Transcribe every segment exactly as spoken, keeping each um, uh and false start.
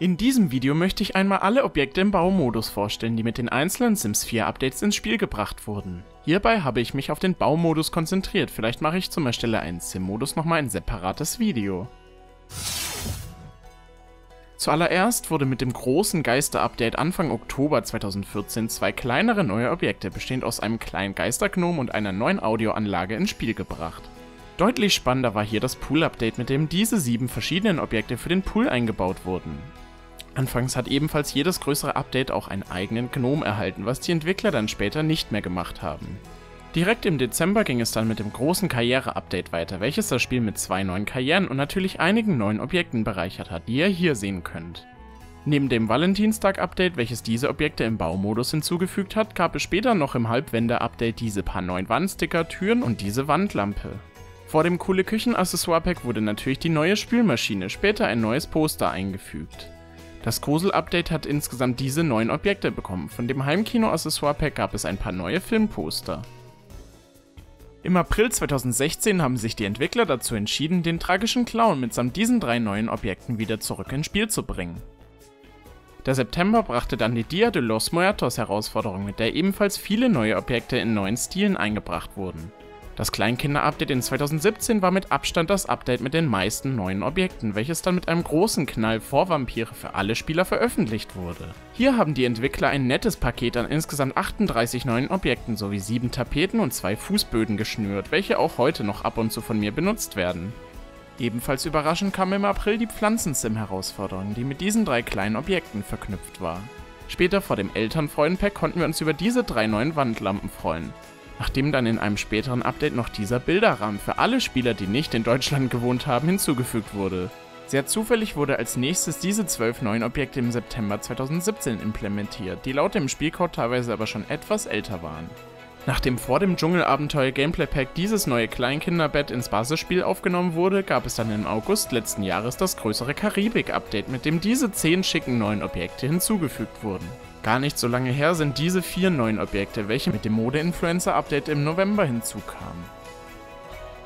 In diesem Video möchte ich einmal alle Objekte im Baumodus vorstellen, die mit den einzelnen Sims vier Updates ins Spiel gebracht wurden. Hierbei habe ich mich auf den Baumodus konzentriert, vielleicht mache ich zum Erstelle einen Sim-Modus nochmal ein separates Video. Zuallererst wurde mit dem großen Geister-Update Anfang Oktober zweitausendvierzehn zwei kleinere neue Objekte, bestehend aus einem kleinen Geistergnom und einer neuen Audioanlage ins Spiel gebracht. Deutlich spannender war hier das Pool-Update, mit dem diese sieben verschiedenen Objekte für den Pool eingebaut wurden. Anfangs hat ebenfalls jedes größere Update auch einen eigenen Gnom erhalten, was die Entwickler dann später nicht mehr gemacht haben. Direkt im Dezember ging es dann mit dem großen Karriere-Update weiter, welches das Spiel mit zwei neuen Karrieren und natürlich einigen neuen Objekten bereichert hat, die ihr hier sehen könnt. Neben dem Valentinstag-Update, welches diese Objekte im Baumodus hinzugefügt hat, gab es später noch im Halbwende-Update diese paar neuen Wandsticker, Türen und diese Wandlampe. Vor dem coole Küchen-Accessoire-Pack wurde natürlich die neue Spülmaschine, später ein neues Poster eingefügt. Das Kosel-Update hat insgesamt diese neuen Objekte bekommen, von dem Heimkino-Accessoire-Pack gab es ein paar neue Filmposter. Im April zweitausendsechzehn haben sich die Entwickler dazu entschieden, den tragischen Clown mitsamt diesen drei neuen Objekten wieder zurück ins Spiel zu bringen. Der September brachte dann die Dia de los Muertos-Herausforderung, mit der ebenfalls viele neue Objekte in neuen Stilen eingebracht wurden. Das Kleinkinder-Update in zweitausendsiebzehn war mit Abstand das Update mit den meisten neuen Objekten, welches dann mit einem großen Knall vor Vampire für alle Spieler veröffentlicht wurde. Hier haben die Entwickler ein nettes Paket an insgesamt achtunddreißig neuen Objekten sowie sieben Tapeten und zwei Fußböden geschnürt, welche auch heute noch ab und zu von mir benutzt werden. Ebenfalls überraschend kam im April die Pflanzen-Sim-Herausforderung, die mit diesen drei kleinen Objekten verknüpft war. Später vor dem Elternfreunden-Pack konnten wir uns über diese drei neuen Wandlampen freuen. Nachdem dann in einem späteren Update noch dieser Bilderrahmen für alle Spieler, die nicht in Deutschland gewohnt haben, hinzugefügt wurde. Sehr zufällig wurde als nächstes diese zwölf neuen Objekte im September zweitausendsiebzehn implementiert, die laut dem Spielcode teilweise aber schon etwas älter waren. Nachdem vor dem Dschungelabenteuer Gameplay Pack dieses neue Kleinkinderbett ins Basisspiel aufgenommen wurde, gab es dann im August letzten Jahres das größere Karibik-Update, mit dem diese zehn schicken neuen Objekte hinzugefügt wurden. Gar nicht so lange her sind diese vier neuen Objekte, welche mit dem Mode-Influencer-Update im November hinzukamen.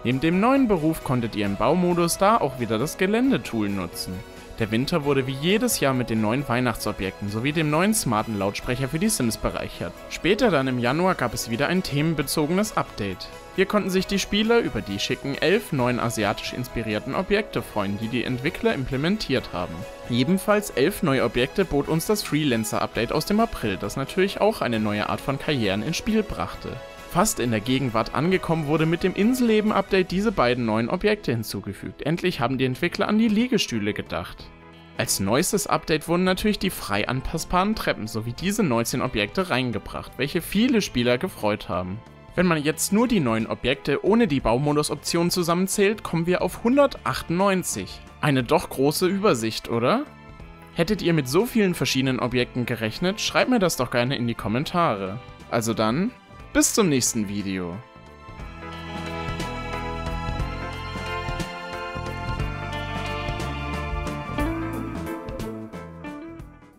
Neben dem neuen Beruf konntet ihr im Baumodus da auch wieder das Geländetool nutzen. Der Winter wurde wie jedes Jahr mit den neuen Weihnachtsobjekten sowie dem neuen smarten Lautsprecher für die Sims bereichert. Später dann im Januar gab es wieder ein themenbezogenes Update. Hier konnten sich die Spieler über die schicken elf neuen asiatisch inspirierten Objekte freuen, die die Entwickler implementiert haben. Ebenfalls elf neue Objekte bot uns das Freelancer-Update aus dem April, das natürlich auch eine neue Art von Karrieren ins Spiel brachte. Fast in der Gegenwart angekommen wurde mit dem Inselleben-Update diese beiden neuen Objekte hinzugefügt. Endlich haben die Entwickler an die Liegestühle gedacht. Als neuestes Update wurden natürlich die frei anpassbaren Treppen sowie diese neunzehn Objekte reingebracht, welche viele Spieler gefreut haben. Wenn man jetzt nur die neuen Objekte ohne die Baumodus-Option zusammenzählt, kommen wir auf hundertachtundneunzig. Eine doch große Übersicht, oder? Hättet ihr mit so vielen verschiedenen Objekten gerechnet? Schreibt mir das doch gerne in die Kommentare. Also dann... bis zum nächsten Video.